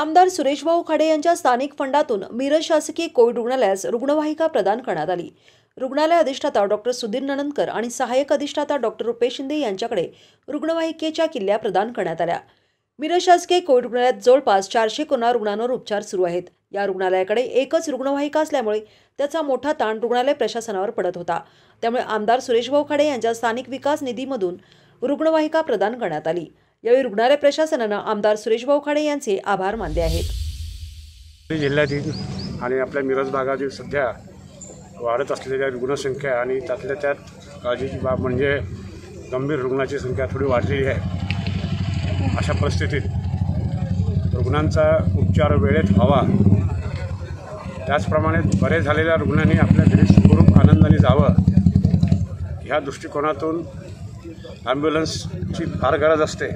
आमदार सुरेश भाऊ खडे यांच्या स्थानिक फंडातून मिरज शासकीय कोविड रुग्णालयास रुग्णवाहिका प्रदान करण्यात आली। रुग्णालय अधिष्ठाता डॉक्टर सुधीर नंदनकर आणि सहाय्यक अधिष्ठाता डॉक्टर रुपेश शिंदे यांच्याकडे रुग्णवाहिकेच्या किल्ल्या प्रदान करण्यात आल्या। मिरज शासकीय कोविड रुग्णालयात जवळपास 400 कोरोना रुग्णांवर उपचार सुरू आहेत। या रुग्णालयाकडे एकच रुग्णवाहिका असल्यामुळे त्याचा मोठा ताण रुग्णालय प्रशासनावर पडत होता। त्यामुळे आमदार सुरेश भाऊ खडे यांच्या स्थानिक विकास निधीमधून रुग्णवाहिका प्रदान करण्यात आली। यावेळी रुग्णालय प्रशासनाने आमदार सुरेश भाऊ खडे यांचे आभार मानले आहेत। जिल्ह्यातील आणि आपल्या मिरज भागातील सध्या वाढत असलेल्या रुग्णसंख्या आणि त्यातल्या त्यात काळजीची बाब म्हणजे गंभीर रुग्णांची संख्या थोडी वाढलेली आहे। अशा परिस्थितीत रुग्णांचा उपचार वेळेत व्हावा, त्याचप्रमाणे बरे झालेल्या रुग्णांनी आपल्या घरी सुखरूप आनंदाने जावं ह्या दृष्टिकोनातून ॲम्ब्युलन्सची फार गरज असते।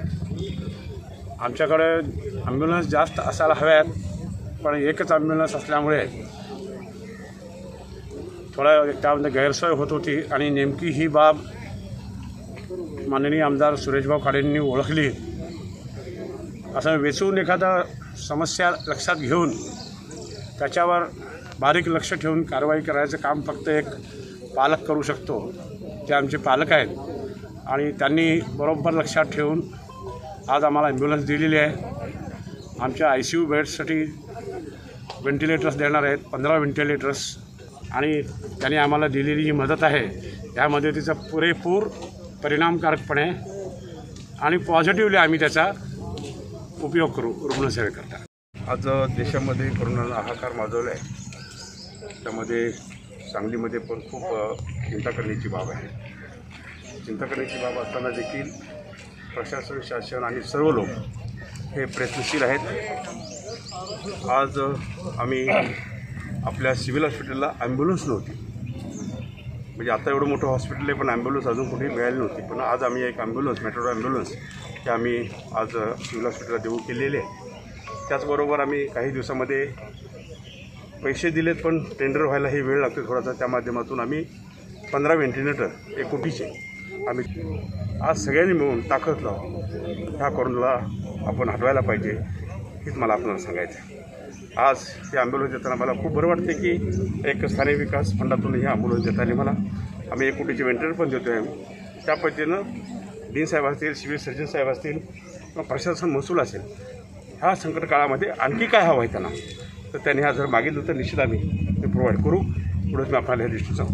आमच्याकडे ॲम्ब्युलन्स जास्त असायला हव्यात, पण एकच ॲम्ब्युलन्स असल्यामुळे थोडा त्यामध्ये गैरसोय होत होती आणि नेमकी ही बाब माननीय आमदार सुरेशभाऊ खाडेंनी ओळखली। असं वेचून एखादा समस्या लक्षात घेऊन त्याच्यावर बारीक लक्ष ठेवून कारवाई करायचं काम फक्त एक पालक करू शकतो, ते आमचे पालक आहेत आणि त्यांनी बरोबर लक्षात ठेवून आज आम्हाला ॲम्ब्युलन्स दिलेली आहे। आमच्या ICU बेड्ससाठी व्हेंटिलेटर्स देणार आहेत, 15 व्हेंटिलेटर्स, आणि त्यांनी आम्हाला दिलेली जी मदत आहे या मदतीचा पुरेपूर परिणामकारकपणे आणि पॉझिटिव्हली आम्ही त्याचा उपयोग करू रुग्णसेवेकरता। आज देशामध्ये कोरोनाला हाहाकार माजवला आहे, त्यामध्ये सांगलीमध्ये पण खूप चिंता करण्याची बाब आहे। चिंता करण्याची बाब असताना देखील प्रशासन, शासन आणि सर्व लोक हे प्रयत्नशील आहेत। आज आम्ही आपल्या सिव्हिल हॉस्पिटलला ॲम्ब्युलन्स नव्हती, म्हणजे आता एवढं मोठं हॉस्पिटल आहे पण ॲम्ब्युलन्स अजून कुठे मिळाली नव्हती, पण आज आम्ही एक ॲम्ब्युलन्स, मेट्रो ॲम्ब्युलन्स, ते आम्ही आज सिव्हिल हॉस्पिटलला देऊ केलेले आहे। त्याचबरोबर आम्ही काही दिवसामध्ये पैसे दिलेत, पण टेंडर व्हायला ही वेळ लागते थोडासा, त्या माध्यमातून आम्ही 15 व्हेंटिलेटर 1 कोटीचे आम्ही आज सगळ्यांनी मिळून ताकद लावू, ह्या कोरोनाला आपण हटवायला पाहिजे, हेच मला आपल्याला सांगायचं। आज हे ॲम्ब्युलन्स देताना मला खूप बरं वाटते की एक स्थानिक विकास फंडातून हे ॲम्ब्युलन्स देताना मला आम्ही 1 कोटीचे व्हेंटिलेटर पण देतो आहे। त्या पद्धतीनं डीन साहेब असतील, सिव्हिल सर्जन साहेब असतील, प्रशासन, महसूल असेल, ह्या संकट काळामध्ये आणखी काय हवं आहे त्यांना, तर त्यांनी हा जर मागितलं तर निश्चित आम्ही ते प्रोव्हाइड करू। पुढंच मी आपल्याला हे दृष्टीचा